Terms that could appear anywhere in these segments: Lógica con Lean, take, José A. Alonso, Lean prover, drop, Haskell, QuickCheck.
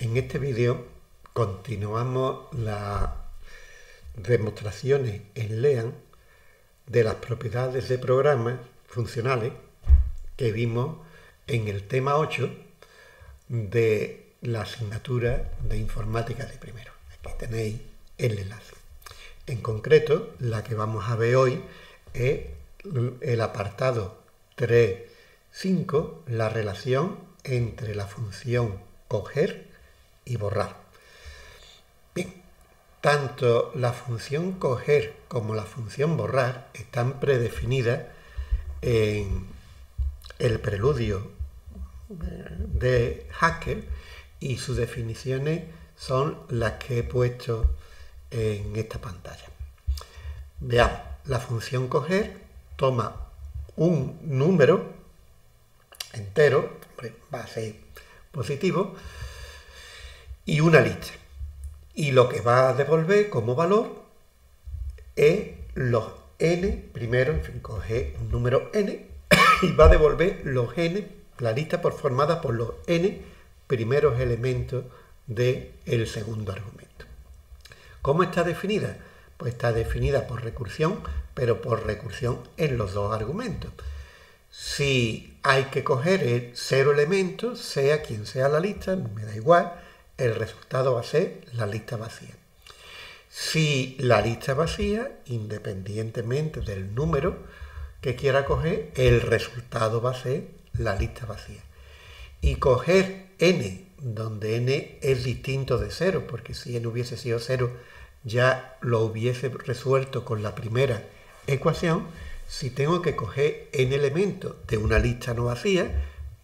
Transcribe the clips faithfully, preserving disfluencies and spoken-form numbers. En este vídeo continuamos las demostraciones en Lean de las propiedades de programas funcionales que vimos en el tema ocho de la asignatura de informática de primero. Aquí tenéis el enlace. En concreto, la que vamos a ver hoy es el apartado tres punto cinco, la relación entre la función coger y borrar. Bien, tanto la función coger como la función borrar están predefinidas en el preludio de Haskell y sus definiciones son las que he puesto en esta pantalla. Veamos, la función coger toma un número entero, va a ser positivo, y una lista, y lo que va a devolver como valor es los n, primero, en fin, coge un número n y va a devolver los n, la lista por formada por los n primeros elementos del segundo argumento. ¿Cómo está definida? Pues está definida por recursión, pero por recursión en los dos argumentos. Si hay que coger el cero elementos, sea quien sea la lista, me da igual, el resultado va a ser la lista vacía. Si la lista vacía, independientemente del número que quiera coger, el resultado va a ser la lista vacía. Y coger n, donde n es distinto de cero, porque si n hubiese sido cero, ya lo hubiese resuelto con la primera ecuación. Si tengo que coger n elementos de una lista no vacía,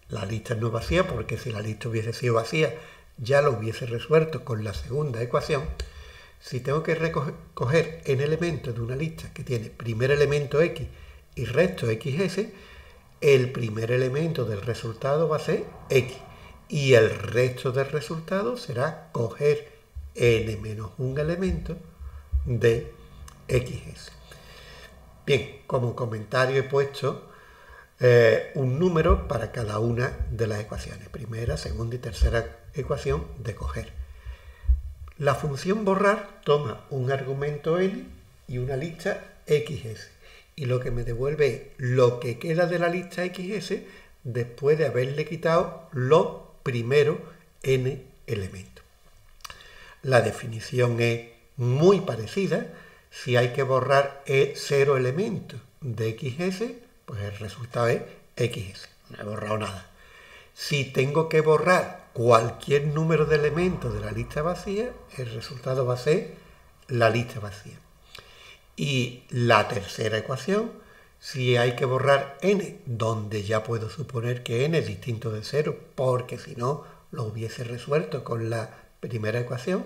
la lista no vacía, porque si la lista hubiese sido vacía, ya lo hubiese resuelto con la segunda ecuación. Si tengo que recoger n elementos de una lista que tiene primer elemento x y resto xs, el primer elemento del resultado va a ser x y el resto del resultado será coger n menos un elemento de xs. Bien, como comentario he puesto Eh, un número para cada una de las ecuaciones, primera, segunda y tercera ecuación de coger. La función borrar toma un argumento n y una lista xs, y lo que me devuelve es lo que queda de la lista xs después de haberle quitado los primeros n elementos. La definición es muy parecida. Si hay que borrar cero elementos de xs, pues el resultado es xs, no he borrado nada. Si tengo que borrar cualquier número de elementos de la lista vacía, el resultado va a ser la lista vacía. Y la tercera ecuación, si hay que borrar n, donde ya puedo suponer que n es distinto de cero, porque si no lo hubiese resuelto con la primera ecuación,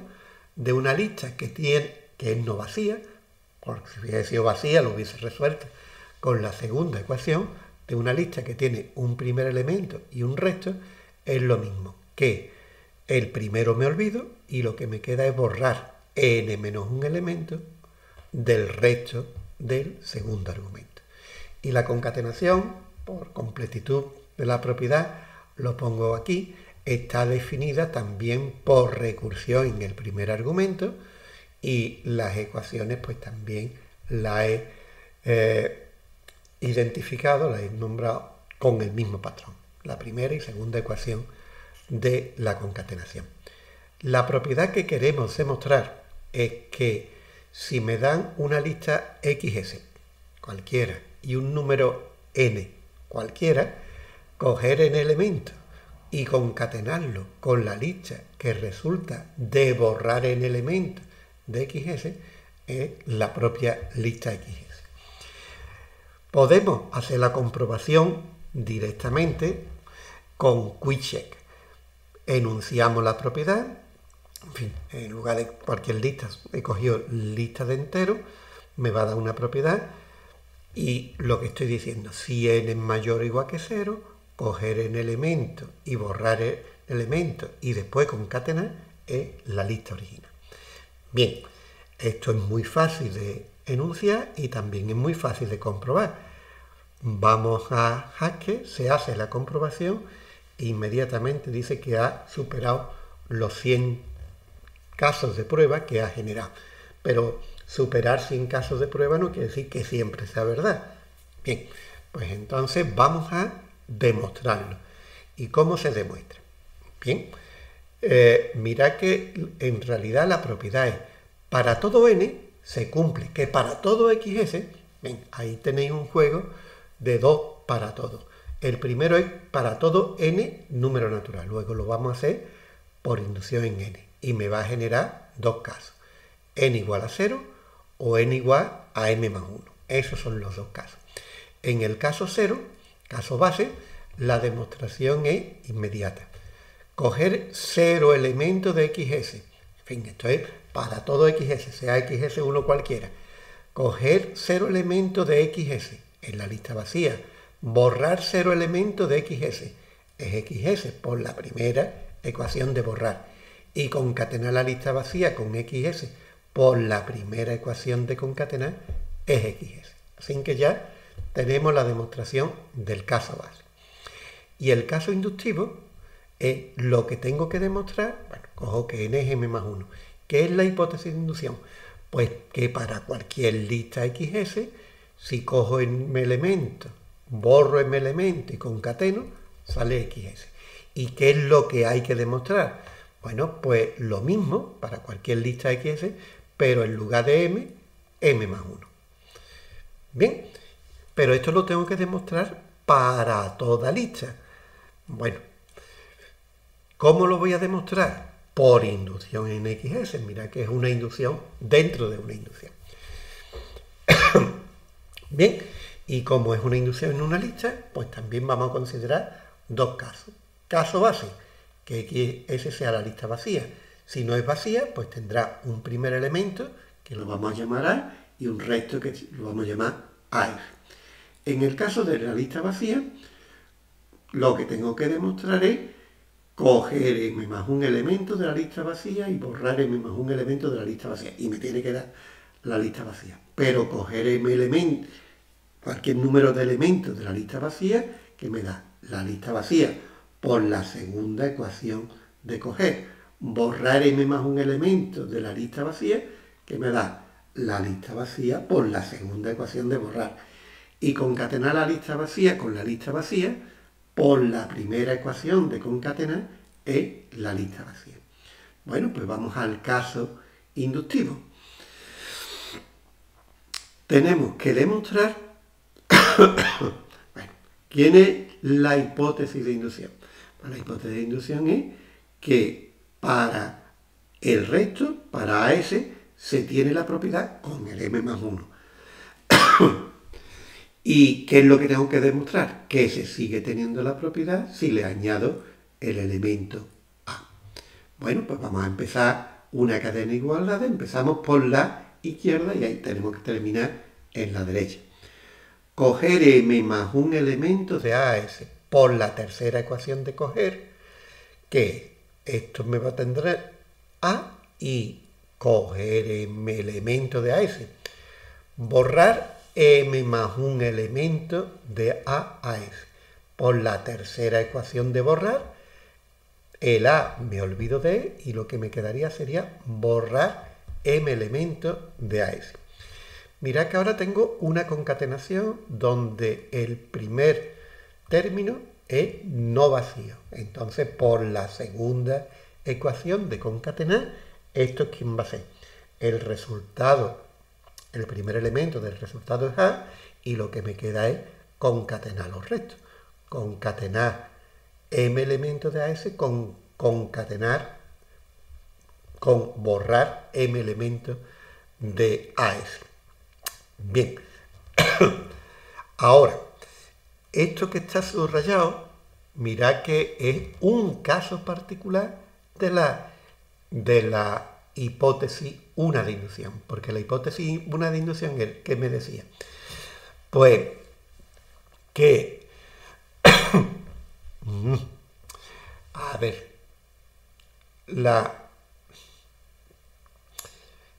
de una lista que tiene que es no vacía, porque si hubiese sido vacía lo hubiese resuelto con la segunda ecuación, de una lista que tiene un primer elemento y un resto, es lo mismo que el primero me olvido y lo que me queda es borrar n menos un elemento del resto del segundo argumento. Y la concatenación, por completitud de la propiedad, lo pongo aquí, está definida también por recursión en el primer argumento, y las ecuaciones pues también la he eh, identificado, la he nombrado con el mismo patrón, la primera y segunda ecuación de la concatenación. La propiedad que queremos demostrar es que si me dan una lista xs cualquiera y un número n cualquiera, coger n elementos y concatenarlo con la lista que resulta de borrar n elementos de xs es la propia lista xs. Podemos hacer la comprobación directamente con QuickCheck. Enunciamos la propiedad. En fin, en lugar de cualquier lista, he cogido lista de enteros. Me va a dar una propiedad. Y lo que estoy diciendo, si n es mayor o igual que cero, coger n elementos y borrar el elemento y después concatenar es la lista original. Bien, esto es muy fácil de enunciar y también es muy fácil de comprobar. Vamos a Haskell, se hace la comprobación e inmediatamente dice que ha superado los cien casos de prueba que ha generado. Pero superar cien casos de prueba no quiere decir que siempre sea verdad. Bien, pues entonces vamos a demostrarlo. ¿Y cómo se demuestra? Bien, eh, mirad que en realidad la propiedad es para todo n se cumple, que para todo xs, bien, ahí tenéis un juego de dos para todo. El primero es para todo n número natural, luego lo vamos a hacer por inducción en n y me va a generar dos casos, n igual a cero o n igual a m más uno. Esos son los dos casos. En el caso cero, caso base, la demostración es inmediata. Coger cero elementos de xs, en fin, esto es para todo xs, sea xs uno cualquiera. Coger cero elementos de xs en la lista vacía, borrar cero elementos de xs, es xs por la primera ecuación de borrar, y concatenar la lista vacía con xs por la primera ecuación de concatenar, es xs. Así que ya tenemos la demostración del caso base. Y el caso inductivo es lo que tengo que demostrar, bueno, cojo que n es m más uno. ¿Qué es la hipótesis de inducción? Pues que para cualquier lista xs, si cojo m elementos, borro m elemento y concateno, sale xs. ¿Y qué es lo que hay que demostrar? Bueno, pues lo mismo para cualquier lista xs, pero en lugar de m, m más uno. Bien, pero esto lo tengo que demostrar para toda lista. Bueno, ¿cómo lo voy a demostrar? Por inducción en xs. Mira que es una inducción dentro de una inducción. Bien, y como es una inducción en una lista, pues también vamos a considerar dos casos. Caso base, que xs sea la lista vacía. Si no es vacía, pues tendrá un primer elemento, que lo vamos a llamar A, y un resto que lo vamos a llamar A F. En el caso de la lista vacía, lo que tengo que demostrar es coger m más un elemento de la lista vacía y borrar m más un elemento de la lista vacía. Y me tiene que dar la lista vacía. Pero coger m elementos, cualquier número de elementos de la lista vacía, que me da la lista vacía por la segunda ecuación de coger. Borrar m más un elemento de la lista vacía, que me da la lista vacía por la segunda ecuación de borrar. Y concatenar la lista vacía con la lista vacía por la primera ecuación de concatenar es la lista vacía. Bueno, pues vamos al caso inductivo. Tenemos que demostrar bueno, ¿quién es la hipótesis de inducción? Bueno, la hipótesis de inducción es que para el resto, para A S, se tiene la propiedad con el m más uno. ¿Y qué es lo que tengo que demostrar? Que se sigue teniendo la propiedad si le añado el elemento A. Bueno, pues vamos a empezar una cadena igualada. Empezamos por la izquierda y ahí tenemos que terminar en la derecha. Coger m más un elemento de A a S por la tercera ecuación de coger, que esto me va a tener A, y coger m elemento de A a S, borrar m más un elemento de A a S. Por la tercera ecuación de borrar, el A me olvido de E y lo que me quedaría sería borrar m elementos de A a S. Mirad que ahora tengo una concatenación donde el primer término es no vacío. Entonces, por la segunda ecuación de concatenar, ¿esto quién va a ser? El resultado. El primer elemento del resultado es A y lo que me queda es concatenar los restos. Concatenar m elementos de A S con concatenar, con borrar m elementos de A S. Bien. Ahora, esto que está subrayado, mirad que es un caso particular de la, de la hipótesis una de inducción, porque la hipótesis una de inducción es que me decía, pues que a ver, la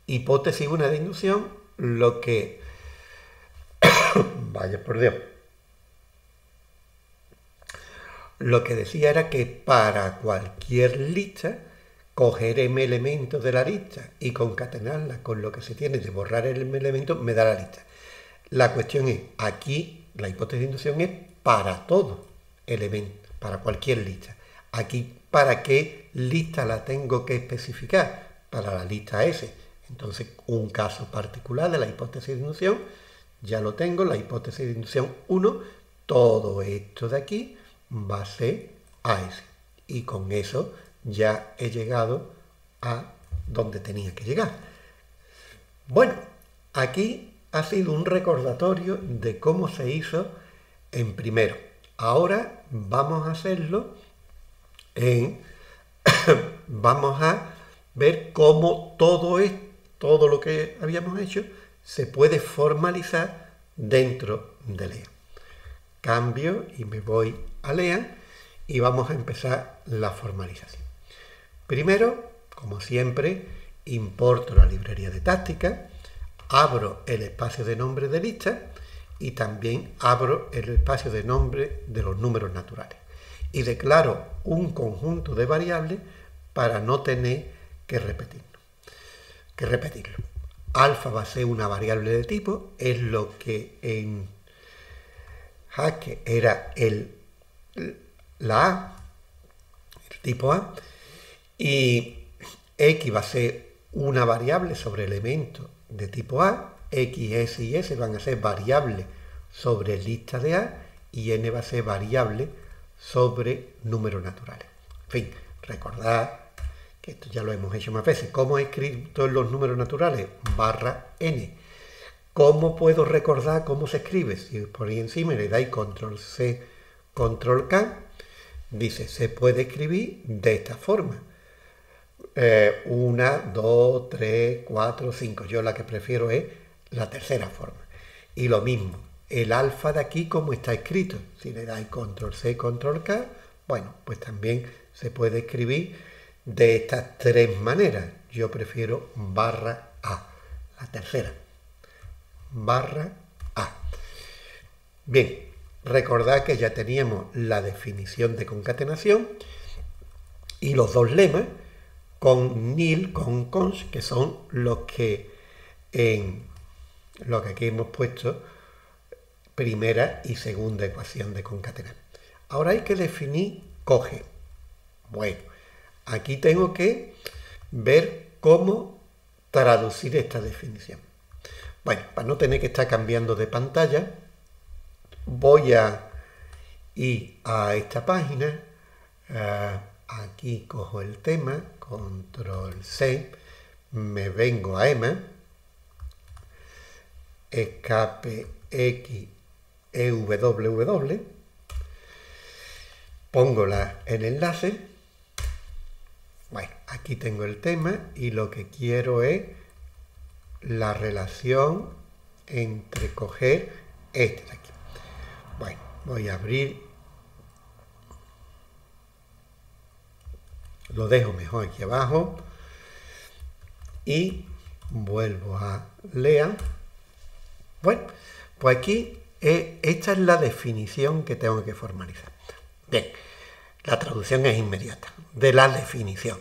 hipótesis una de inducción, lo que vaya por Dios, lo que decía era que para cualquier lista coger m elementos de la lista y concatenarlas con lo que se tiene de borrar el m elemento, me da la lista. La cuestión es, aquí la hipótesis de inducción es para todo elemento, para cualquier lista. Aquí, ¿para qué lista la tengo que especificar? Para la lista S. Entonces, un caso particular de la hipótesis de inducción, ya lo tengo, la hipótesis de inducción uno, todo esto de aquí va a ser A S. Y con eso ya he llegado a donde tenía que llegar. Bueno, aquí ha sido un recordatorio de cómo se hizo en primero. Ahora vamos a hacerlo en... vamos a ver cómo todo, es, todo lo que habíamos hecho se puede formalizar dentro de Lean. Cambio y me voy a Lean y vamos a empezar la formalización. Primero, como siempre, importo la librería de táctica, abro el espacio de nombre de lista y también abro el espacio de nombre de los números naturales. Y declaro un conjunto de variables para no tener que repetirlo. Que repetirlo. Alfa va a ser una variable de tipo, es lo que en Haskell era el, la A, el tipo A, y X va a ser una variable sobre elementos de tipo A, X, S y S van a ser variables sobre lista de A, y N va a ser variable sobre números naturales. En fin, recordad que esto ya lo hemos hecho más veces. ¿Cómo he escrito los números naturales? Barra N. ¿Cómo puedo recordar cómo se escribe? Si por ahí encima le dais control C, control K, dice, se puede escribir de esta forma. Eh, una, dos, tres, cuatro, cinco. Yo la que prefiero es la tercera forma. Y lo mismo, el alfa de aquí, ¿cómo está escrito? Si le dais control C, control K, bueno, pues también se puede escribir de estas tres maneras. Yo prefiero barra A, la tercera, barra A. Bien, recordad que ya teníamos la definición de concatenación y los dos lemas con nil, con cons, que son los que en lo que aquí hemos puesto primera y segunda ecuación de concatenar. Ahora hay que definir coge. Bueno, aquí tengo que ver cómo traducir esta definición. Bueno, para no tener que estar cambiando de pantalla, voy a ir a esta página. Uh, aquí cojo el tema, control C, me vengo a E M A, escape X, E W W, pongo la, el enlace. Bueno, aquí tengo el tema y lo que quiero es la relación entre coger este de aquí. Bueno, voy a abrir. Lo dejo mejor aquí abajo. Y vuelvo a Lean. Bueno, pues aquí eh, esta es la definición que tengo que formalizar. Bien. La traducción es inmediata, de la definición.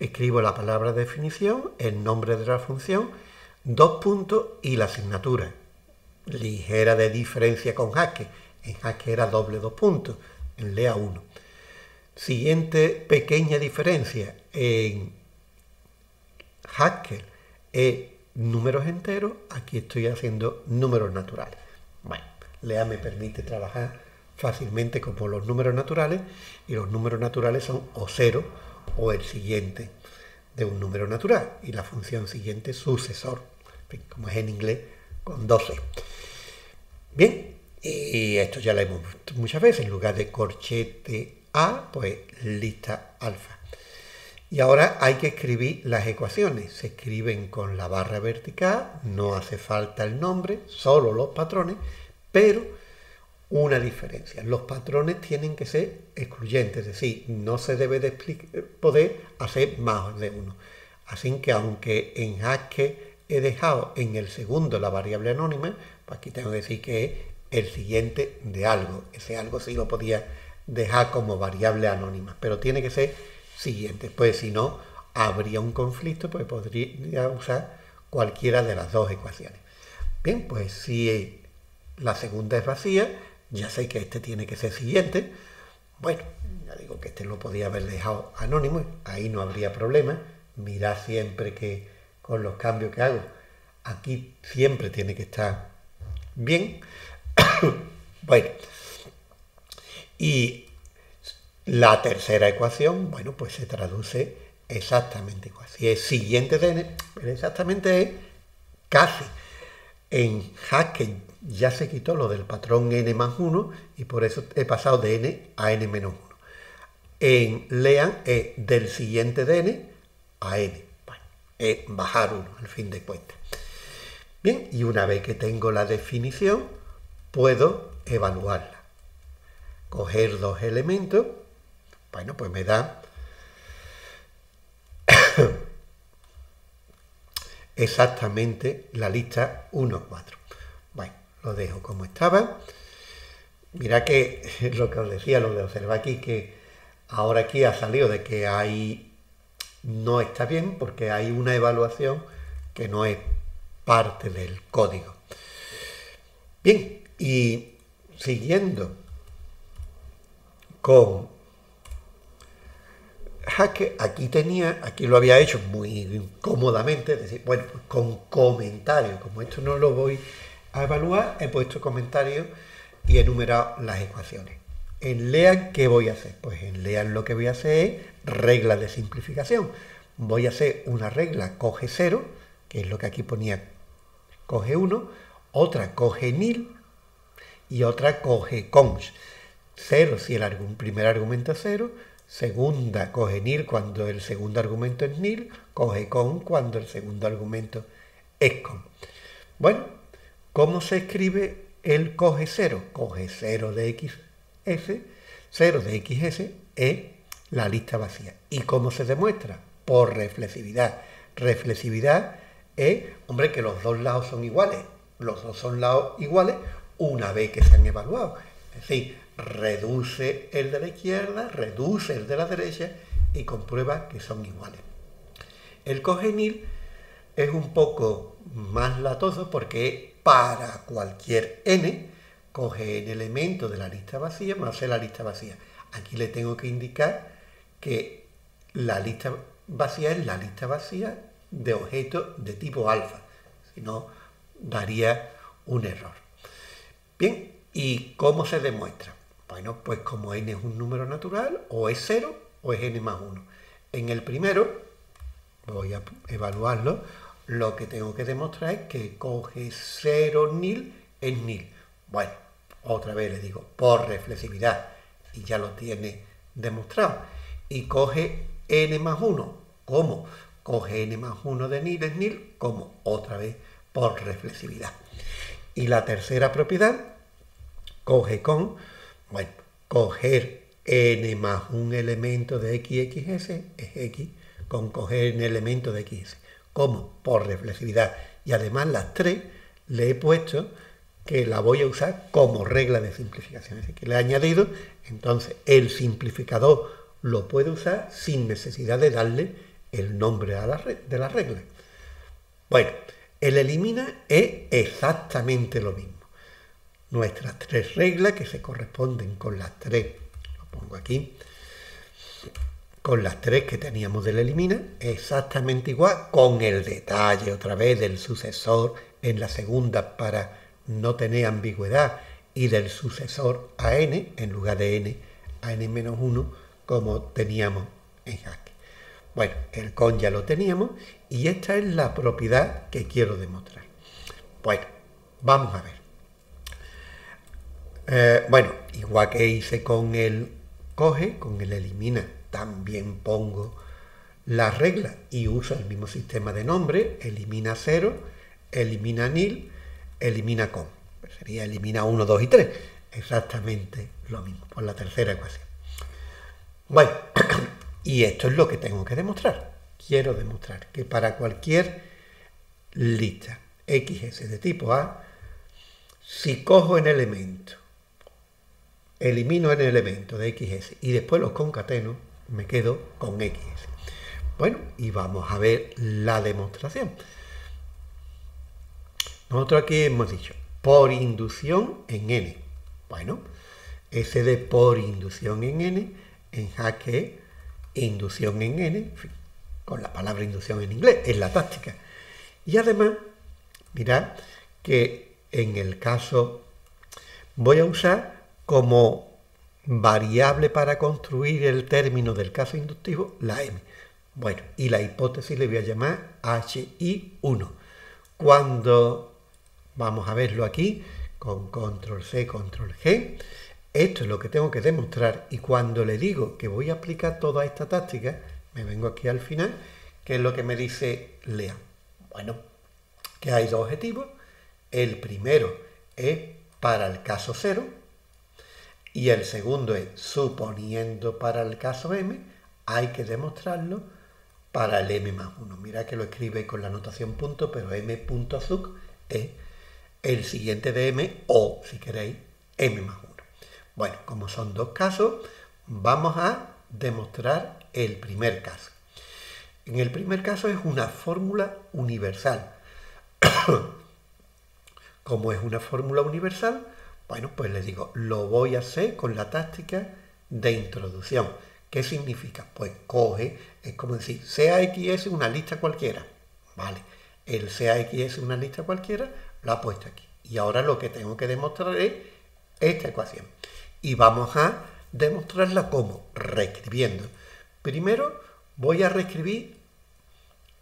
Escribo la palabra definición, el nombre de la función, dos puntos y la asignatura. Ligera de diferencia con Haskell. En Haskell era doble dos puntos, en Lean uno. Siguiente pequeña diferencia. En Haskell es números enteros, aquí estoy haciendo números naturales. Bueno, Lean me permite trabajar fácilmente como los números naturales, y los números naturales son o cero o el siguiente de un número natural y la función siguiente sucesor, en fin, como es en inglés con doce. Bien, y esto ya lo hemos visto muchas veces, en lugar de corchete A, pues lista alfa. Y ahora hay que escribir las ecuaciones, se escriben con la barra vertical, no hace falta el nombre, solo los patrones, pero una diferencia, los patrones tienen que ser excluyentes, es decir, no se debe de poder hacer más de uno. Así que aunque en Haskell he dejado en el segundo la variable anónima, pues aquí tengo que decir que es el siguiente de algo. Ese algo sí lo podía dejar como variable anónima, pero tiene que ser siguientes. Pues si no, habría un conflicto, pues podría usar cualquiera de las dos ecuaciones. Bien, pues si la segunda es vacía, ya sé que este tiene que ser siguiente. Bueno, ya digo que este lo podía haber dejado anónimo, ahí no habría problema. Mirad siempre que con los cambios que hago, aquí siempre tiene que estar bien. Bueno, y la tercera ecuación, bueno, pues se traduce exactamente igual. Si es siguiente de n, pero exactamente es casi. En Haskell ya se quitó lo del patrón n más uno y por eso he pasado de n a n menos uno. En Lean es del siguiente de n a n. Bueno, es bajar uno al fin de cuentas. Bien, y una vez que tengo la definición, puedo evaluarla. Coger dos elementos, bueno, pues me da exactamente la lista uno, cuatro. Bueno, lo dejo como estaba. Mirad que lo que os decía, lo de observar aquí, que ahora aquí ha salido de que hay, no está bien, porque hay una evaluación que no es parte del código. Bien, y siguiendo con Haskell, aquí tenía, aquí lo había hecho muy cómodamente, es decir, bueno, pues con comentarios, como esto no lo voy a evaluar, he puesto comentarios y he enumerado las ecuaciones. En Lean, ¿qué voy a hacer? Pues en Lean lo que voy a hacer es reglas de simplificación. Voy a hacer una regla coge cero, que es lo que aquí ponía coge uno, otra coge nil y otra coge cons. cero si el arg- primer argumento es cero, segunda coge nil cuando el segundo argumento es nil, coge cons cuando el segundo argumento es cons. Bueno, ¿cómo se escribe el coge cero? Coge cero de xs, cero de xs es la lista vacía. ¿Y cómo se demuestra? Por reflexividad. Reflexividad es, hombre, que los dos lados son iguales, los dos son lados iguales una vez que se han evaluado. Es decir, reduce el de la izquierda, reduce el de la derecha y comprueba que son iguales. El cogenil es un poco más latoso porque para cualquier n coge el elemento de la lista vacía más hace la lista vacía. Aquí le tengo que indicar que la lista vacía es la lista vacía de objetos de tipo alfa, si no daría un error. Bien, ¿y cómo se demuestra? Bueno, pues como n es un número natural, o es cero o es n más uno. En el primero, voy a evaluarlo, lo que tengo que demostrar es que coge cero nil es nil. Bueno, otra vez le digo, por reflexividad, y ya lo tiene demostrado. Y coge n más uno, ¿cómo? Coge n más uno de nil es nil, ¿cómo? Otra vez por reflexividad. Y la tercera propiedad, coge con, bueno, coger n más un elemento de xxs es x con coger n elemento de xs. ¿Cómo? Por reflexividad. Y además las tres le he puesto que la voy a usar como regla de simplificación. Es decir, que le he añadido, entonces el simplificador lo puede usar sin necesidad de darle el nombre a la de la regla. Bueno, el elimina es exactamente lo mismo. Nuestras tres reglas que se corresponden con las tres, lo pongo aquí, con las tres que teníamos del elimina, exactamente igual, con el detalle otra vez del sucesor en la segunda para no tener ambigüedad y del sucesor a n, en lugar de n a n menos uno, como teníamos en Haskell. Bueno, el con ya lo teníamos y esta es la propiedad que quiero demostrar. Bueno, vamos a ver. Eh, bueno, igual que hice con el coge, con el elimina, también pongo la regla y uso el mismo sistema de nombre, elimina cero, elimina nil, elimina con. Sería elimina uno, dos y tres, exactamente lo mismo, por la tercera ecuación. Bueno, y esto es lo que tengo que demostrar. Quiero demostrar que para cualquier lista xs de tipo A, si cojo en elemento, elimino en el elemento de xs y después los concateno, me quedo con X. Bueno, y vamos a ver la demostración. Nosotros aquí hemos dicho por inducción en N. Bueno, S de por inducción en N, en Haskell, inducción en N, en fin, con la palabra inducción en inglés, es la táctica. Y además, mirad que en el caso voy a usar como variable para construir el término del caso inductivo la M. Bueno, y la hipótesis le voy a llamar H I uno. Cuando, vamos a verlo aquí, con control C, control G, esto es lo que tengo que demostrar. Y cuando le digo que voy a aplicar toda esta táctica, me vengo aquí al final, que es lo que me dice Lean. Bueno, que hay dos objetivos. El primero es para el caso cero y el segundo es, suponiendo para el caso M, hay que demostrarlo para el M más uno. Mira que lo escribe con la anotación punto, pero M punto suc es el siguiente de M o, si queréis, M más uno. Bueno, como son dos casos, vamos a demostrar el primer caso. En el primer caso es una fórmula universal. Como es una fórmula universal, bueno, pues le digo, lo voy a hacer con la táctica de introducción. ¿Qué significa? Pues coge, es como decir, sea X una lista cualquiera. Vale, el sea X una lista cualquiera lo ha puesto aquí. Y ahora lo que tengo que demostrar es esta ecuación. Y vamos a demostrarla como reescribiendo. Primero voy a reescribir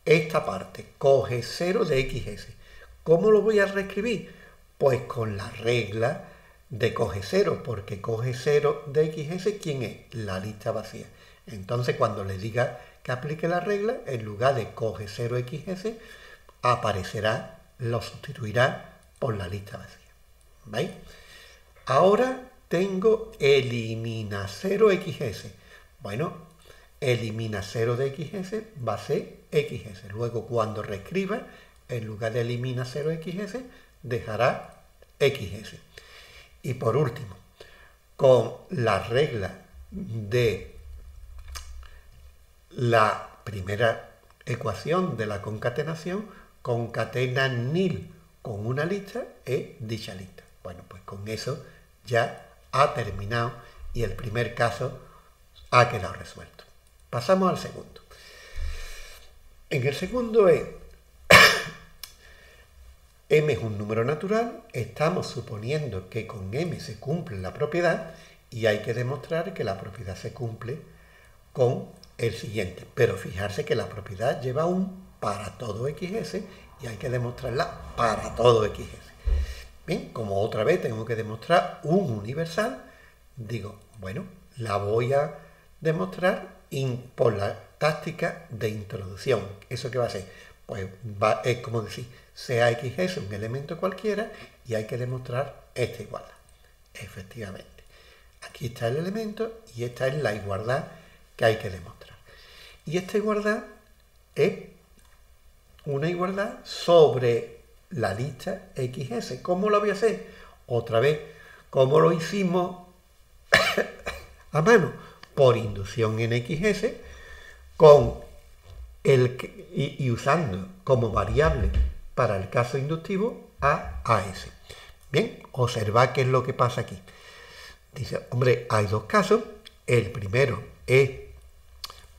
esta parte, coge cero de X S. ¿Cómo lo voy a reescribir? Pues con la regla de coge cero, porque coge cero de X S, ¿quién es? La lista vacía. Entonces cuando le diga que aplique la regla, en lugar de coge cero X S, aparecerá, lo sustituirá por la lista vacía. ¿Veis? Ahora tengo elimina cero X S. Bueno, elimina cero de X S va a ser X S. Luego cuando reescriba, en lugar de elimina cero X S, dejará X S. Y por último, con la regla de la primera ecuación de la concatenación, concatena nil con una lista es dicha lista. Bueno, pues con eso ya ha terminado y el primer caso ha quedado resuelto. Pasamos al segundo. En el segundo es M es un número natural, estamos suponiendo que con M se cumple la propiedad y hay que demostrar que la propiedad se cumple con el siguiente. Pero fijarse que la propiedad lleva un para todo X S y hay que demostrarla para todo X S. Bien, como otra vez tengo que demostrar un universal, digo, bueno, la voy a demostrar in, por la táctica de introducción. ¿Eso qué va a ser? Pues va, es como decir, sea X S un elemento cualquiera y hay que demostrar esta igualdad. Efectivamente, aquí está el elemento y esta es la igualdad que hay que demostrar. Y esta igualdad es una igualdad sobre la lista X S. ¿Cómo lo voy a hacer? Otra vez, como lo hicimos a mano, por inducción en X S, con el que, y, y usando como variable para el caso inductivo a AS. Bien, observad qué es lo que pasa aquí. Dice, hombre, hay dos casos. El primero es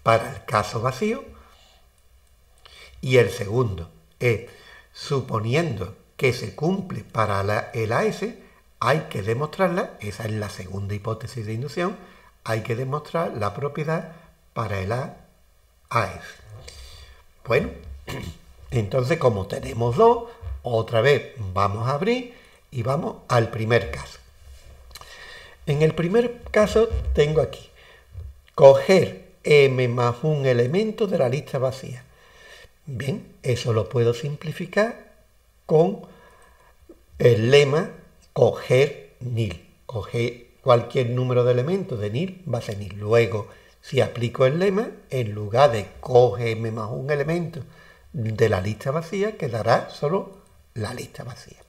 para el caso vacío y el segundo es, suponiendo que se cumple para la, el AS, hay que demostrarla, esa es la segunda hipótesis de inducción, hay que demostrar la propiedad para el AS. Bueno, entonces, como tenemos dos, otra vez vamos a abrir y vamos al primer caso. En el primer caso tengo aquí, coger M más un elemento de la lista vacía. Bien, eso lo puedo simplificar con el lema coger nil. Coger cualquier número de elementos de nil va a ser nil. Luego, si aplico el lema, en lugar de coge M más un elemento de la lista vacía, quedará solo la lista vacía.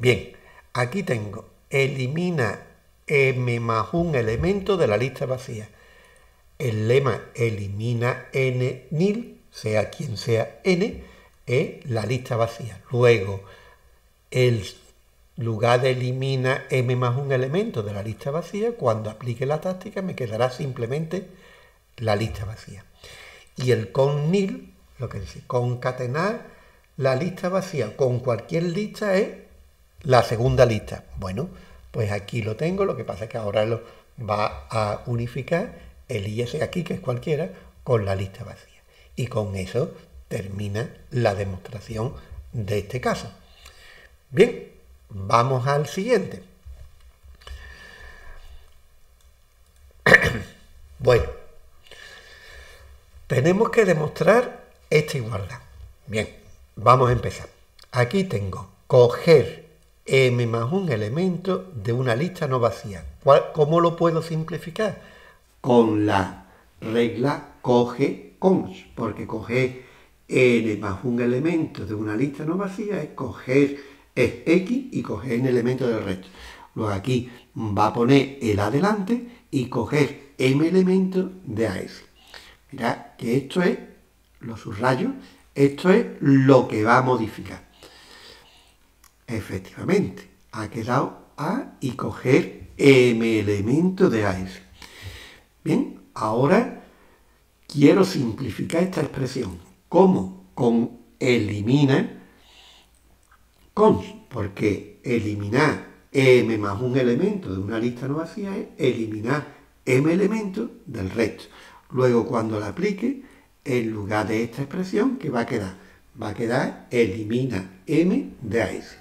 Bien, aquí tengo elimina M más un elemento de la lista vacía. el lema elimina n nil, sea quien sea n, es la lista vacía. Luego, el lugar de elimina m más un elemento de la lista vacía, cuando aplique la táctica me quedará simplemente la lista vacía. Y el con nil, lo que dice concatenar la lista vacía con cualquier lista es la segunda lista. Bueno, pues aquí lo tengo, lo que pasa es que ahora lo va a unificar el is aquí, que es cualquiera, con la lista vacía. Y con eso termina la demostración de este caso. Bien. Vamos al siguiente. Bueno, tenemos que demostrar esta igualdad. Bien, vamos a empezar. Aquí tengo coger m más un elemento de una lista no vacía. ¿Cómo lo puedo simplificar? Con la regla coge cons, porque coger n más un elemento de una lista no vacía es coger es X y coger el elemento del resto. Luego aquí va a poner el adelante y coger M elementos de A S. Mirad que esto es, lo subrayo, esto es lo que va a modificar. Efectivamente, ha quedado A y coger M elementos de A S. Bien, ahora quiero simplificar esta expresión. ¿Cómo? Con elimina cons, porque eliminar m más un elemento de una lista no vacía es eliminar m elementos del resto. Luego, cuando la aplique, en lugar de esta expresión, ¿qué va a quedar? Va a quedar elimina m de A S.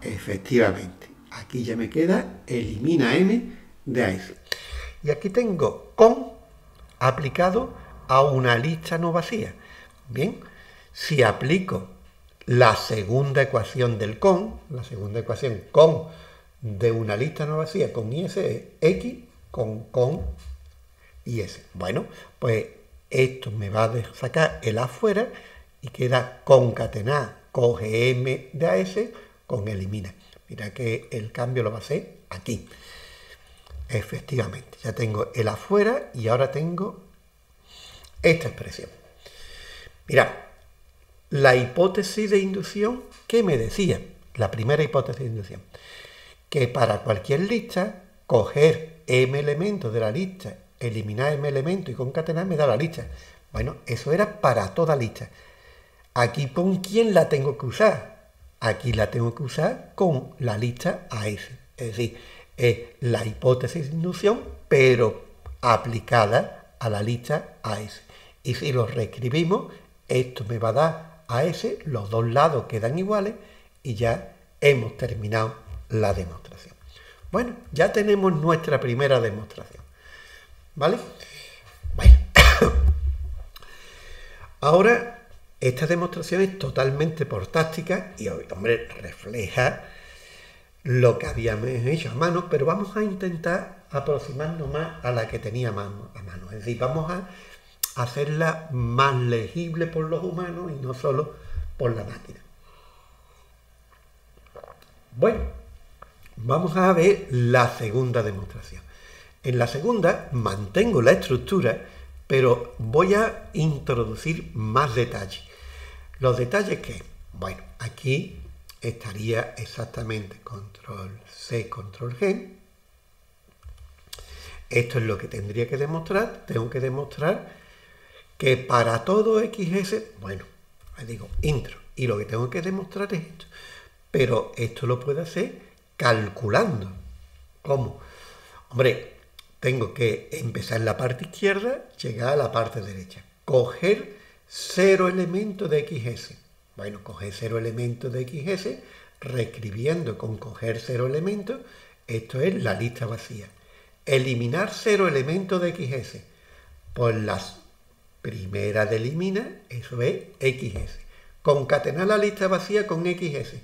Efectivamente, aquí ya me queda elimina m de A S. Y aquí tengo con aplicado a una lista no vacía. Bien, si aplico la segunda ecuación del con, la segunda ecuación con de una lista no vacía con is es x con con is. Bueno, pues esto me va a sacar el afuera y queda concatenar, coge m de A S con elimina. Mira que el cambio lo va a hacer aquí. Efectivamente, ya tengo el afuera y ahora tengo esta expresión. Mirad, la hipótesis de inducción, ¿qué me decía? La primera hipótesis de inducción. Que para cualquier lista, coger m elementos de la lista, eliminar m elementos y concatenar me da la lista. Bueno, eso era para toda lista. Aquí, ¿con quién la tengo que usar? Aquí la tengo que usar con la lista A S. Es decir, es la hipótesis de inducción, pero aplicada a la lista A S. Y si lo reescribimos, esto me va a dar A S, los dos lados quedan iguales y ya hemos terminado la demostración. Bueno, ya tenemos nuestra primera demostración, ¿vale? Bueno, ahora esta demostración es totalmente por táctica y, hombre, refleja lo que habíamos hecho a mano, pero vamos a intentar aproximarnos más a la que tenía a mano, a mano. Es decir, vamos a hacerla más legible por los humanos y no solo por la máquina. Bueno, vamos a ver la segunda demostración. En la segunda mantengo la estructura, pero voy a introducir más detalles. ¿Los detalles qué? Bueno, aquí estaría exactamente control ce, control ge. Esto es lo que tendría que demostrar. Tengo que demostrar que para todo equis ese, bueno, le digo intro, y lo que tengo que demostrar es esto. Pero esto lo puedo hacer calculando. ¿Cómo? Hombre, tengo que empezar en la parte izquierda, llegar a la parte derecha. Coger cero elementos de equis ese. Bueno, coger cero elementos de equis ese, reescribiendo con coger cero elementos, esto es la lista vacía. Eliminar cero elementos de equis ese. Pues las primera de elimina, eso es equis ese. Concatenar la lista vacía con equis ese.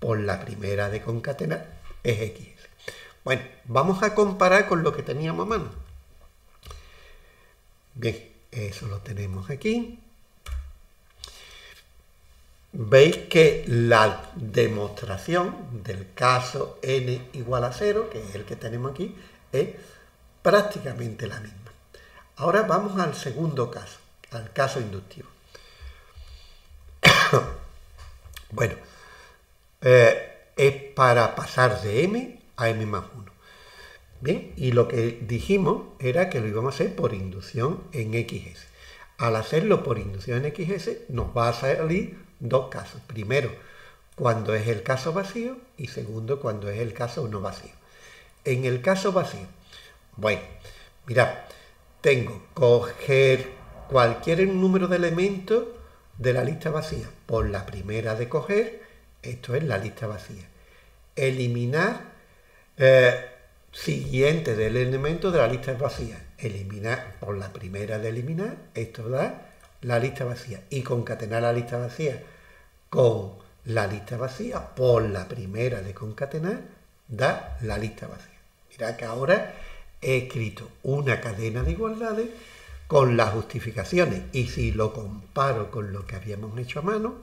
Por la primera de concatenar es equis ese. Bueno, vamos a comparar con lo que teníamos a mano. Bien, eso lo tenemos aquí. Veis que la demostración del caso n igual a cero, que es el que tenemos aquí, es prácticamente la misma. Ahora vamos al segundo caso, al caso inductivo. Bueno, eh, es para pasar de m a m más uno. Bien, y lo que dijimos era que lo íbamos a hacer por inducción en equis ese. Al hacerlo por inducción en equis ese nos va a salir dos casos. Primero, cuando es el caso vacío, y segundo, cuando es el caso no vacío. En el caso vacío, bueno, mirad, tengo coger cualquier número de elementos de la lista vacía. Por la primera de coger, esto es la lista vacía. Eliminar eh, siguiente del elemento de la lista vacía. Eliminar por la primera de eliminar, esto da la lista vacía. Y concatenar la lista vacía con la lista vacía por la primera de concatenar da la lista vacía. Mirad que ahora he escrito una cadena de igualdades con las justificaciones, y si lo comparo con lo que habíamos hecho a mano,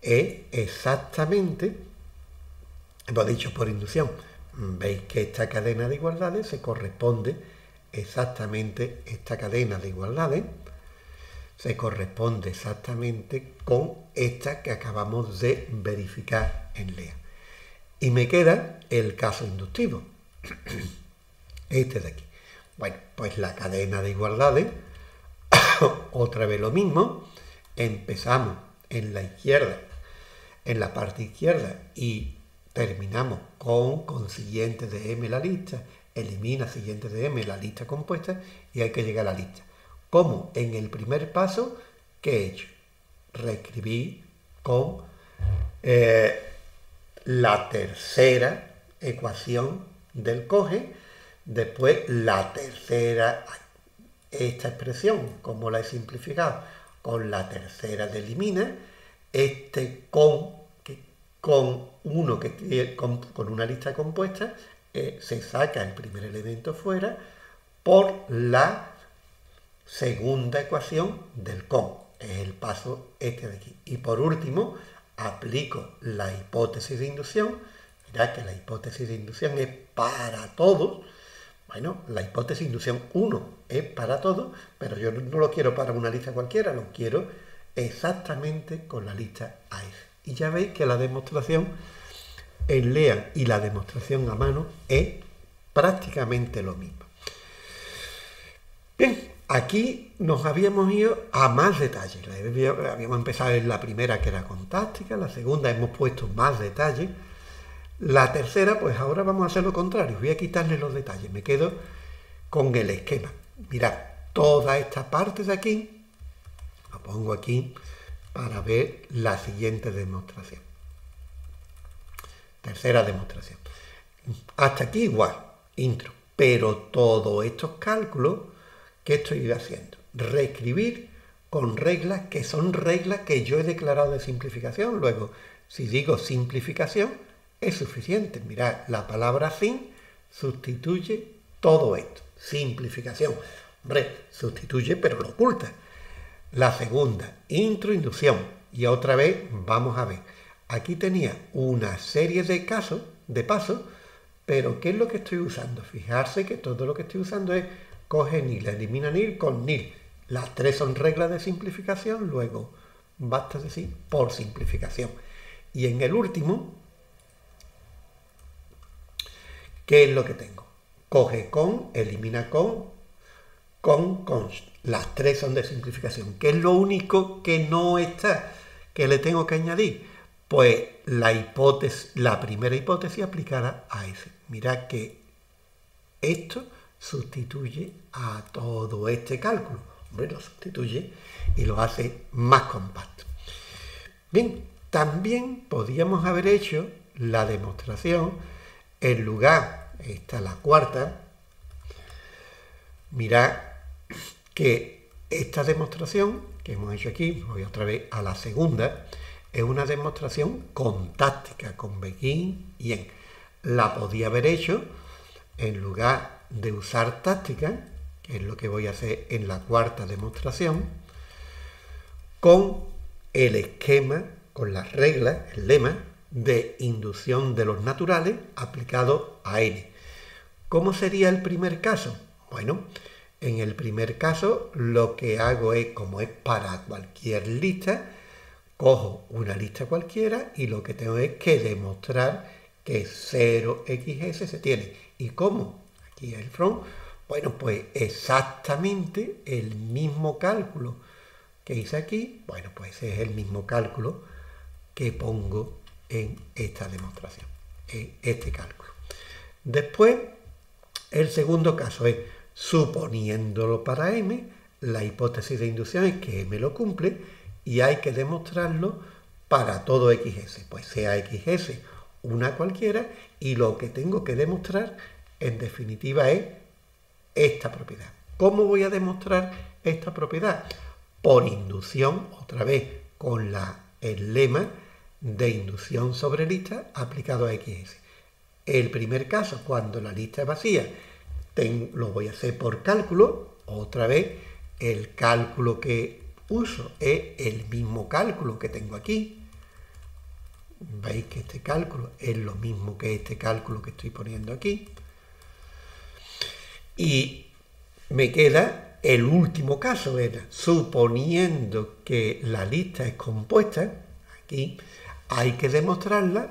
es exactamente, hemos dicho por inducción, veis que esta cadena de igualdades se corresponde exactamente, esta cadena de igualdades se corresponde exactamente con esta que acabamos de verificar en Lea. Y me queda el caso inductivo, este de aquí. Bueno, pues la cadena de igualdades, otra vez lo mismo, empezamos en la izquierda, en la parte izquierda, y terminamos con consiguiente de m la lista, elimina siguiente de m la lista compuesta, y hay que llegar a la lista. Como en el primer paso, ¿qué he hecho? Reescribí con eh, la tercera ecuación del coge. Después, la tercera, esta expresión, como la he simplificado, con la tercera de elimina, este con, que, con, uno que, con, con una lista compuesta, eh, se saca el primer elemento fuera por la segunda ecuación del con, es el paso este de aquí. Y por último, aplico la hipótesis de inducción. Mirad que la hipótesis de inducción es para todos. Bueno, la hipótesis de inducción uno es para todos, pero yo no lo quiero para una lista cualquiera, lo quiero exactamente con la lista A F. Y ya veis que la demostración en Lean y la demostración a mano es prácticamente lo mismo. Bien, aquí nos habíamos ido a más detalles. Habíamos empezado en la primera, que era con táctica, la segunda hemos puesto más detalles. La tercera, pues ahora vamos a hacer lo contrario, voy a quitarle los detalles, me quedo con el esquema. Mirad, toda esta parte de aquí, la pongo aquí para ver la siguiente demostración. Tercera demostración. Hasta aquí igual, intro, pero todos estos cálculos que estoy haciendo, reescribir con reglas que son reglas que yo he declarado de simplificación. Luego, si digo simplificación, es suficiente. Mirad, la palabra sin sustituye todo esto. Simplificación. Hombre, sustituye, pero lo oculta. La segunda, introinducción. Y otra vez, vamos a ver. Aquí tenía una serie de casos, de pasos, pero ¿qué es lo que estoy usando? Fijarse que todo lo que estoy usando es coge nil, elimina nil con nil. Las tres son reglas de simplificación, luego basta decir por simplificación. Y en el último, ¿qué es lo que tengo? Coge con, elimina con, con, con. Las tres son de simplificación. ¿Qué es lo único que no está, que le tengo que añadir? Pues la hipótesis, la primera hipótesis aplicada a ese. Mirad que esto sustituye a todo este cálculo. Hombre, lo sustituye y lo hace más compacto. Bien, también podíamos haber hecho la demostración. En lugar, esta es la cuarta, mirad que esta demostración que hemos hecho aquí, voy otra vez a la segunda, es una demostración con táctica, con begin y end. La podía haber hecho en lugar de usar táctica, que es lo que voy a hacer en la cuarta demostración, con el esquema, con las reglas, el lema, de inducción de los naturales aplicado a n. ¿Cómo sería el primer caso? Bueno, En el primer caso, lo que hago es, como es para cualquier lista, cojo una lista cualquiera y lo que tengo es que demostrar que cero equis ese se tiene. ¿Y cómo? Aquí el from. Bueno, pues exactamente el mismo cálculo que hice aquí. Bueno, pues ese es el mismo cálculo que pongo en esta demostración, en este cálculo. Después, el segundo caso es, suponiéndolo para M, la hipótesis de inducción es que M lo cumple y hay que demostrarlo para todo equis ese. Pues sea equis ese una cualquiera, y lo que tengo que demostrar en definitiva es esta propiedad. ¿Cómo voy a demostrar esta propiedad? Por inducción, otra vez con la, el lema de inducción sobre lista aplicado a equis ese. El primer caso, cuando la lista es vacía, ten, lo voy a hacer por cálculo. Otra vez, el cálculo que uso es el mismo cálculo que tengo aquí. Veis que este cálculo es lo mismo que este cálculo que estoy poniendo aquí. Y me queda el último caso, era suponiendo que la lista es compuesta, aquí hay que demostrarla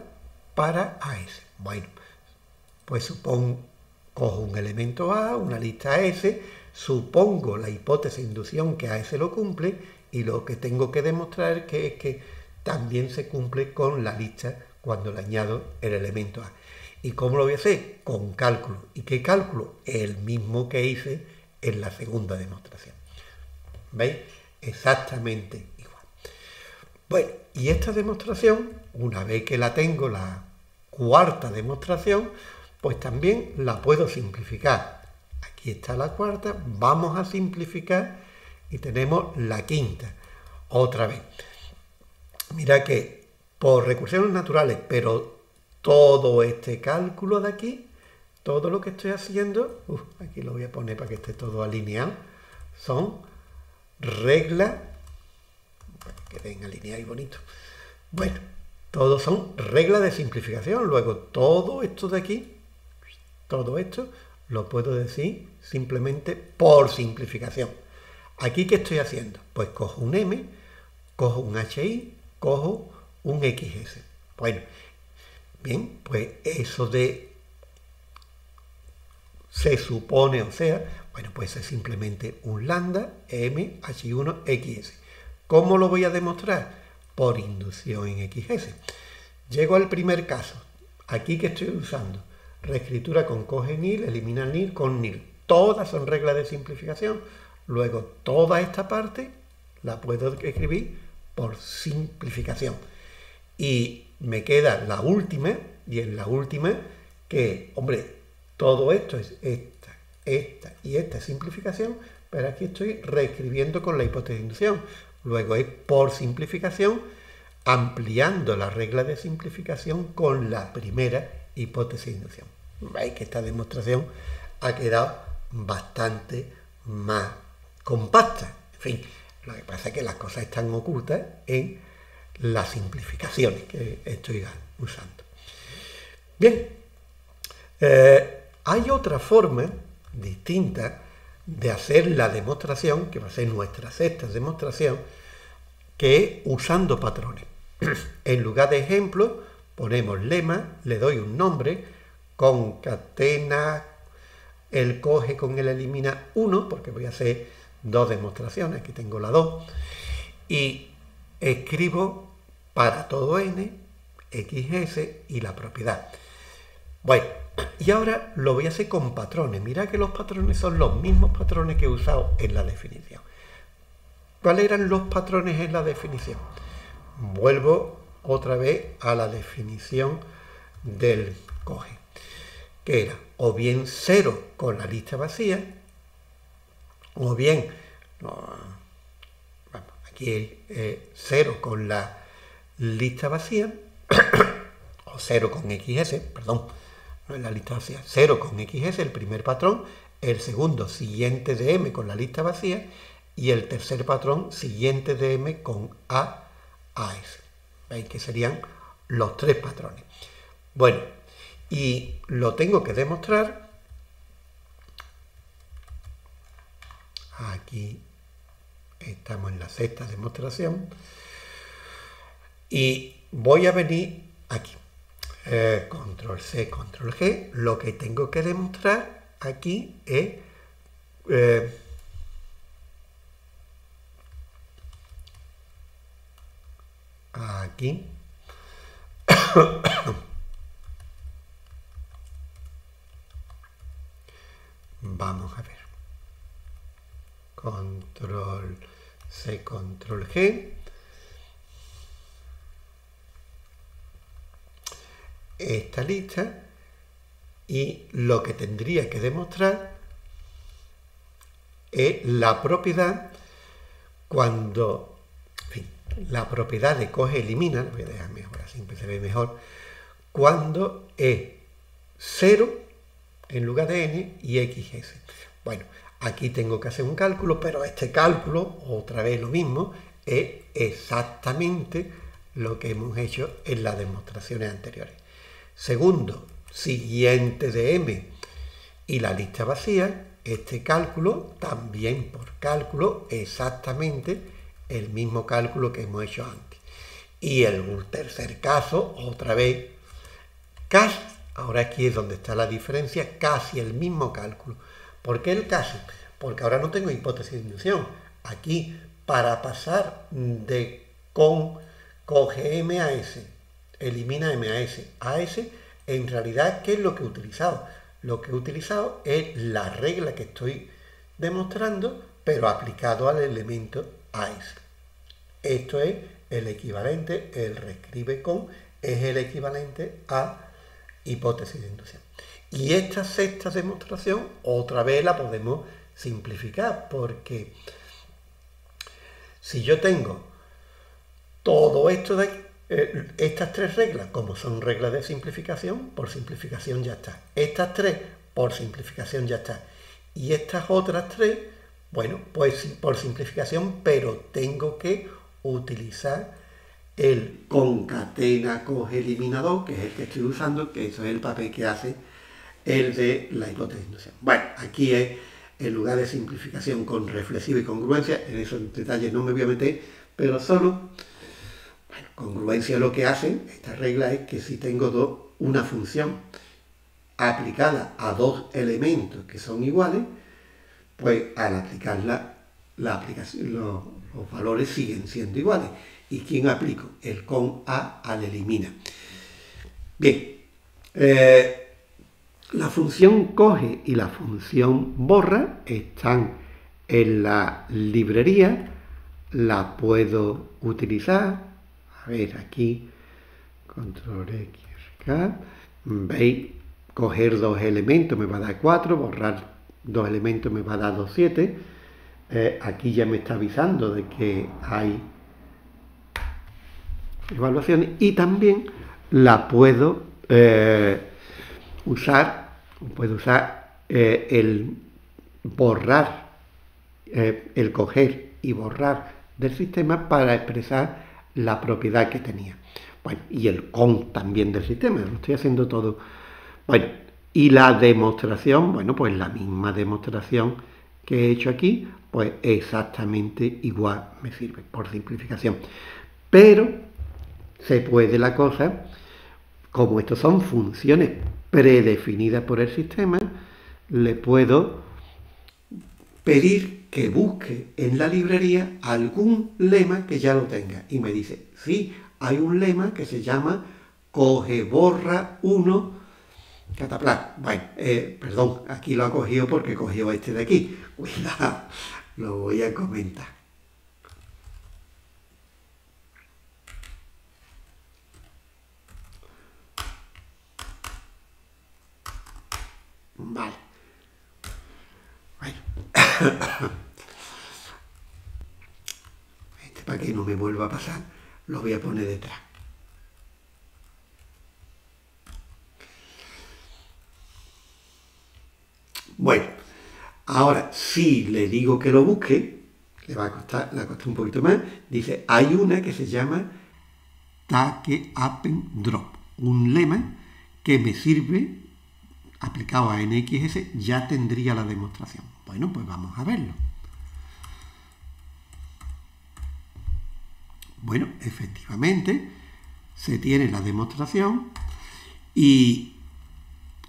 para A ese. Bueno, pues supongo, cojo un elemento A, una lista A ese, supongo la hipótesis de inducción que A ese lo cumple, y lo que tengo que demostrar que es que también se cumple con la lista cuando le añado el elemento A. ¿Y cómo lo voy a hacer? Con cálculo. ¿Y qué cálculo? El mismo que hice en la segunda demostración. ¿Veis? Exactamente igual. Bueno, y esta demostración, una vez que la tengo, la cuarta demostración, pues también la puedo simplificar. Aquí está la cuarta, vamos a simplificar y tenemos la quinta. Otra vez. Mira que por recursiones naturales, pero todo este cálculo de aquí, todo lo que estoy haciendo, uf, aquí lo voy a poner para que esté todo alineado, son reglas, bueno, que queden alineados y bonitos. Bueno, todo son reglas de simplificación. Luego todo esto de aquí, todo esto lo puedo decir simplemente por simplificación. Aquí, ¿qué estoy haciendo? Pues cojo un M, cojo un H I, cojo un equis ese. Bueno, bien, pues eso de se supone, o sea, bueno, pues es simplemente un lambda m hache uno equis ese. ¿Cómo lo voy a demostrar? Por inducción en equis ese. Llego al primer caso. Aquí que estoy usando, reescritura con coge nil, elimina nil con nil. Todas son reglas de simplificación. Luego toda esta parte la puedo escribir por simplificación. Y me queda la última, y en la última que, hombre, todo esto es esta, esta y esta simplificación, pero aquí estoy reescribiendo con la hipótesis de inducción. Luego es por simplificación, ampliando la regla de simplificación con la primera hipótesis de inducción. Veis que esta demostración ha quedado bastante más compacta. En fin, lo que pasa es que las cosas están ocultas en las simplificaciones que estoy usando. Bien, eh, hay otra forma distinta de hacer la demostración, que va a ser nuestra sexta demostración, que es usando patrones. En lugar de ejemplo, ponemos lema, le doy un nombre, concatena el coge con el elimina uno, porque voy a hacer dos demostraciones, aquí tengo la dos, y escribo para todo n, equis ese y la propiedad. Bueno, y ahora lo voy a hacer con patrones. Mirad que los patrones son los mismos patrones que he usado en la definición. ¿Cuáles eran los patrones en la definición? Vuelvo otra vez a la definición del coge, que era o bien cero con la lista vacía, o bien, no, vamos, aquí es eh, cero con la lista vacía, o cero con equis ese, perdón, no es la lista vacía, cero con equis ese, el primer patrón, el segundo siguiente de M con la lista vacía, y el tercer patrón siguiente de M con A, A ese. ¿Veis que serían los tres patrones? Bueno, y lo tengo que demostrar Aquí estamos en la sexta demostración. Y voy a venir aquí. Eh, control ce, control ge. Lo que tengo que demostrar aquí es... Eh, aquí. Vamos a ver. Control ce, control ge. Esta lista. Y lo que tendría que demostrar es la propiedad cuando... La propiedad de coge elimina, lo voy a dejar mejor, así se ve mejor, cuando es cero en lugar de n y equis ese. Bueno, aquí tengo que hacer un cálculo, pero este cálculo, otra vez lo mismo, es exactamente lo que hemos hecho en las demostraciones anteriores. Segundo, siguiente de m y la lista vacía, este cálculo, también por cálculo, exactamente el mismo cálculo que hemos hecho antes. Y el tercer caso, otra vez, casi, ahora aquí es donde está la diferencia, casi el mismo cálculo. ¿Por qué el casi? Porque ahora no tengo hipótesis de inducción. Aquí, para pasar de con, coge M a S, elimina M a S, a S, en realidad, ¿qué es lo que he utilizado? Lo que he utilizado es la regla que estoy demostrando, pero aplicado al elemento A ese. Esto es el equivalente, el reescribe con, es el equivalente a hipótesis de inducción. Y esta sexta demostración, otra vez la podemos simplificar, porque si yo tengo todo esto de aquí, eh, estas tres reglas, como son reglas de simplificación, por simplificación ya está. Estas tres, por simplificación ya está. Y estas otras tres, bueno, pues por simplificación, pero tengo que utilizar el concatena coge eliminador, que es el que estoy usando, que eso es el papel que hace el de la hipótesis de inducción. Bueno, aquí es el lugar de simplificación con reflexiva y congruencia, en esos detalles no me voy a meter, pero solo, bueno, congruencia lo que hace, esta regla es que si tengo dos, una función aplicada a dos elementos que son iguales, pues al aplicarla, la aplicación, los, los valores siguen siendo iguales. ¿Y quién aplico? El con A al elimina. Bien, eh, la función coge y la función borra están en la librería. La puedo utilizar. A ver, aquí, control equis, erre, ka. Veis, coger dos elementos me va a dar cuatro, borrar dos elementos me va a dar dos, siete. Eh, aquí ya me está avisando de que hay evaluaciones y también la puedo eh, usar, puedo usar eh, el borrar, eh, el coger y borrar del sistema para expresar la propiedad que tenía. Bueno, y el con también del sistema, lo estoy haciendo todo. Bueno. Y la demostración, bueno, pues la misma demostración que he hecho aquí, pues exactamente igual me sirve, por simplificación. Pero se puede la cosa, como estas son funciones predefinidas por el sistema, le puedo pedir que busque en la librería algún lema que ya lo tenga. Y me dice, sí, hay un lema que se llama coge borra uno, Cataplan. Bueno, eh, perdón, aquí lo ha cogido porque cogió este de aquí. Cuidado, lo voy a comentar. Vale. Bueno. Este, para que no me vuelva a pasar, lo voy a poner detrás. Bueno, ahora si le digo que lo busque, le va a costar, le va a costar un poquito más, dice, hay una que se llama take, drop, un lema que me sirve, aplicado a ene equis ese, ya tendría la demostración. Bueno, pues vamos a verlo. Bueno, efectivamente, se tiene la demostración y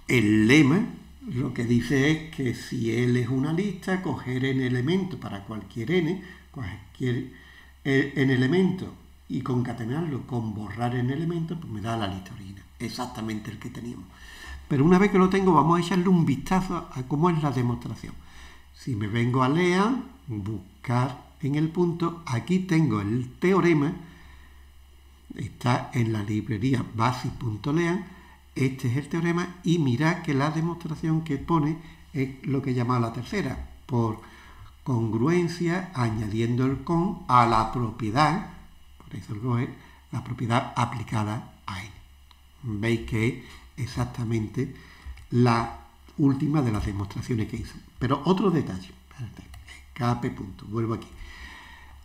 el lema lo que dice es que si L es una lista, coger n elementos para cualquier n, cualquier n elemento y concatenarlo con borrar n elementos, pues me da la lista original, exactamente el que teníamos. Pero una vez que lo tengo, vamos a echarle un vistazo a cómo es la demostración. Si me vengo a Lean, buscar en el punto, aquí tengo el teorema, está en la librería basis.lean, este es el teorema, y mirad que la demostración que pone es lo que llama la tercera, por congruencia, añadiendo el con a la propiedad, por eso lo es, la propiedad aplicada a él. Veis que es exactamente la última de las demostraciones que hizo. Pero otro detalle, escape punto, vuelvo aquí.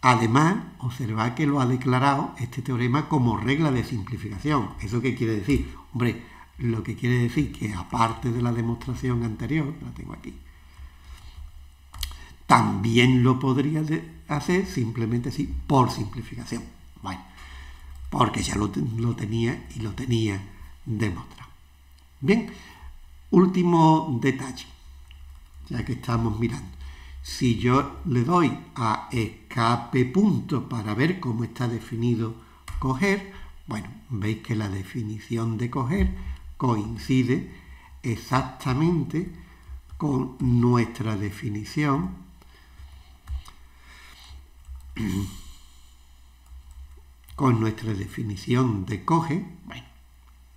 Además, observad que lo ha declarado este teorema como regla de simplificación. ¿Eso qué quiere decir? Hombre, lo que quiere decir que aparte de la demostración anterior, la tengo aquí, también lo podría hacer simplemente así, por simplificación. Bueno, porque ya lo, lo tenía y lo tenía demostrado. Bien, último detalle, ya que estamos mirando. Si yo le doy a escape punto para ver cómo está definido coger, bueno, veis que la definición de coger coincide exactamente con nuestra definición con nuestra definición de coge. Bueno,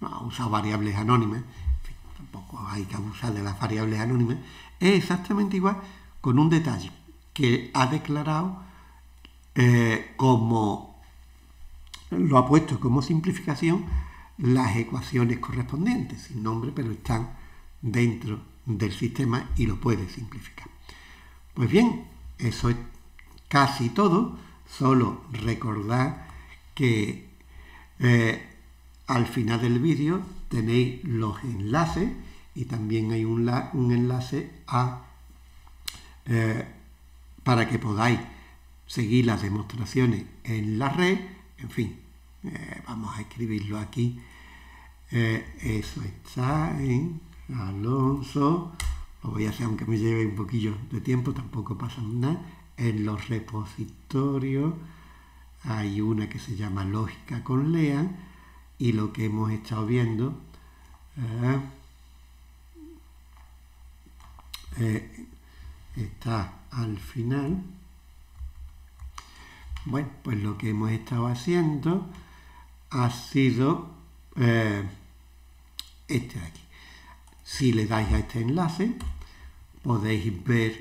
no ha usado variables anónimas, en fin, tampoco hay que abusar de las variables anónimas, es exactamente igual, con un detalle que ha declarado eh, como, lo ha puesto como simplificación, las ecuaciones correspondientes, sin nombre, pero están dentro del sistema y lo puede simplificar. Pues bien, eso es casi todo, solo recordad que eh, al final del vídeo tenéis los enlaces y también hay un, la, un enlace a Eh, para que podáis seguir las demostraciones en la red. En fin, eh, vamos a escribirlo aquí. Eh, eso está en Alonso. Lo voy a hacer aunque me lleve un poquillo de tiempo, tampoco pasa nada. En los repositorios hay una que se llama Lógica con Lean y lo que hemos estado viendo eh, eh, está al final. Bueno, pues lo que hemos estado haciendo ha sido eh, este de aquí. Si le dais a este enlace, podéis ver,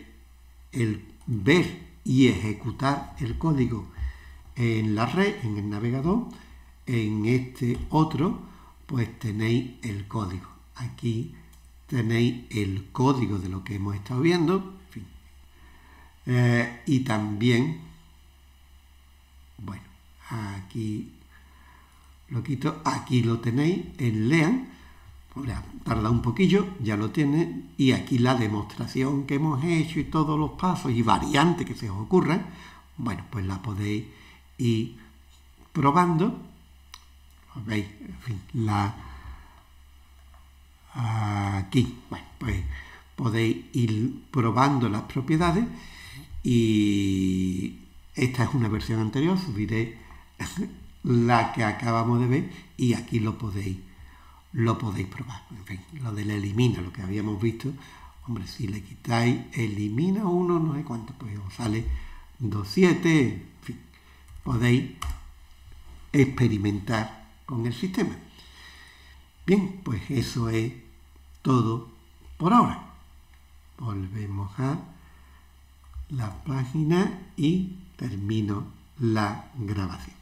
el, ver y ejecutar el código en la red, en el navegador. En este otro, pues tenéis el código. Aquí tenéis el código de lo que hemos estado viendo. Eh, y también, bueno, aquí lo quito, aquí lo tenéis en Lean, tarda un poquillo, ya lo tiene, y aquí la demostración que hemos hecho y todos los pasos y variantes que se os ocurran, bueno, pues la podéis ir probando, veis, en fin, la, aquí, bueno, pues podéis ir probando las propiedades. Y esta es una versión anterior, subiré la que acabamos de ver y aquí lo podéis, lo podéis probar. En fin, lo del elimina, lo que habíamos visto, hombre, si le quitáis elimina uno, no sé cuánto, pues os sale dos punto siete, en fin, podéis experimentar con el sistema. Bien, pues eso es todo por ahora. Volvemos a la página y termino la grabación.